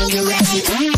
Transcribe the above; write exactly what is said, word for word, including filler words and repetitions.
Are you ready?